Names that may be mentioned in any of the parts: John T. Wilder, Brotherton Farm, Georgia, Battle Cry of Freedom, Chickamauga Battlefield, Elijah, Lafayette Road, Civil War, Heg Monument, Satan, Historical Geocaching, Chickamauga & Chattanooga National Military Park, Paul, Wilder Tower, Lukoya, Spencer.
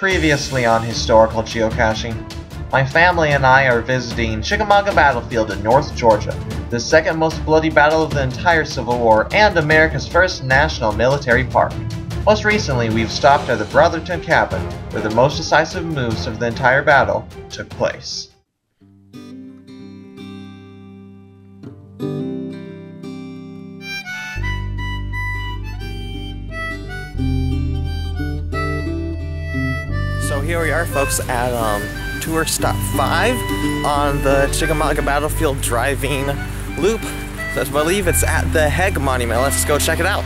Previously on Historical Geocaching, my family and I are visiting Chickamauga Battlefield in North Georgia, the second most bloody battle of the entire Civil War and America's first national military park. Most recently, we've stopped at the Brotherton Cabin, where the most decisive moves of the entire battle took place. So here we are, folks, at tour stop 5 on the Chickamauga Battlefield driving loop. So I believe it's at the Haig Monument. Let's go check it out.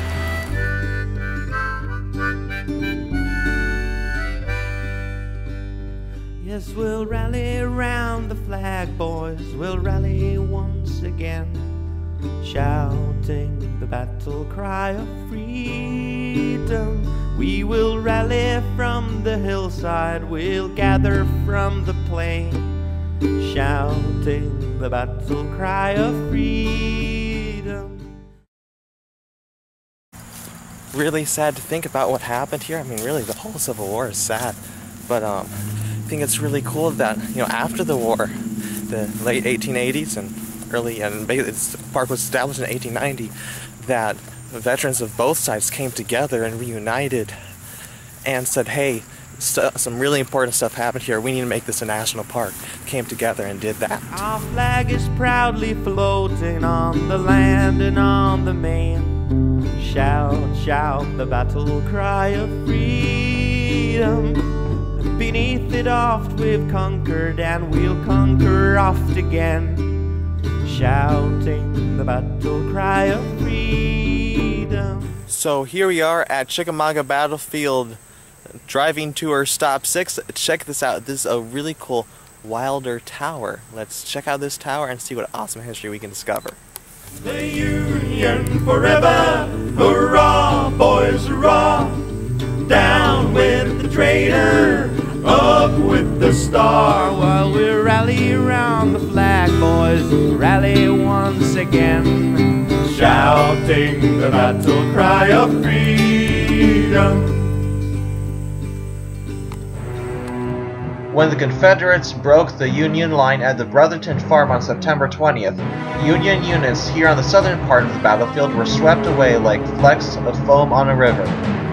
Yes, we'll rally round the flag, boys. We'll rally once again, shouting the battle cry of freedom. We will rally from the hillside, we'll gather from the plain, shouting the battle cry of freedom. Really sad to think about what happened here. I mean, really, the whole Civil War is sad, but I think it's really cool that, you know, after the war, the late 1880s and the park was established in 1890, that veterans of both sides came together and reunited and said, hey, some really important stuff happened here. We need to make this a national park. Came together and did that. Our flag is proudly floating on the land and on the main. Shout, shout the battle cry of freedom. Beneath it oft we've conquered and we'll conquer oft again. Shouting the battle cry of freedom. So here we are at Chickamauga Battlefield driving tour stop 6. Check this out. This is a really cool Wilder Tower. Let's check out this tower and see what awesome history we can discover. The Union forever, hurrah, boys, hurrah. Down with the traitor, up with the star. While we rally round the flag, boys, rally once again. Shouting the battle cry of freedom. When the Confederates broke the Union line at the Brotherton Farm on September 20th, Union units here on the southern part of the battlefield were swept away like flecks of foam on a river.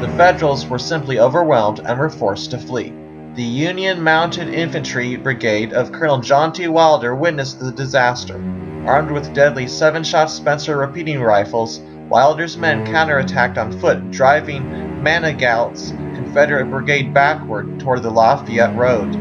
The Federals were simply overwhelmed and were forced to flee. The Union Mounted Infantry Brigade of Colonel John T. Wilder witnessed the disaster. Armed with deadly 7-shot Spencer repeating rifles, Wilder's men counterattacked on foot, driving Manigault's Confederate brigade backward toward the Lafayette Road.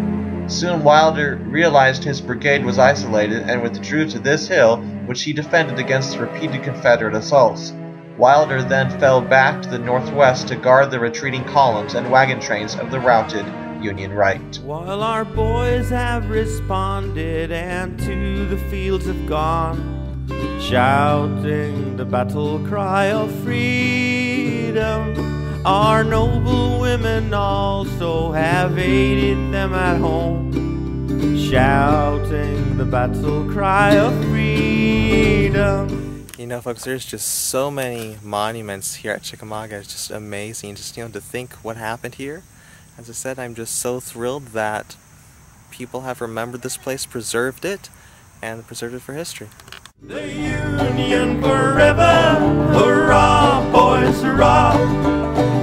Soon Wilder realized his brigade was isolated and withdrew to this hill, which he defended against repeated Confederate assaults. Wilder then fell back to the northwest to guard the retreating columns and wagon trains of the routed Union right. While our boys have responded and to the fields have gone, shouting the battle cry of freedom, our noble women also have aided them at home, shouting the battle cry of freedom. You know, folks, there's just so many monuments here at Chickamauga. It's just amazing, just, you know, to think what happened here. As I said, I'm just so thrilled that people have remembered this place, preserved it, and preserved it for history. The Union forever, hurrah, boys, hurrah.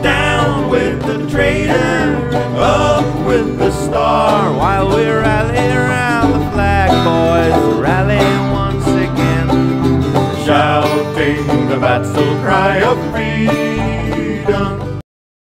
Down with the traitor, up with the star. While we rally around the flag, boys, rally once again. Shouting the battle cry of freedom.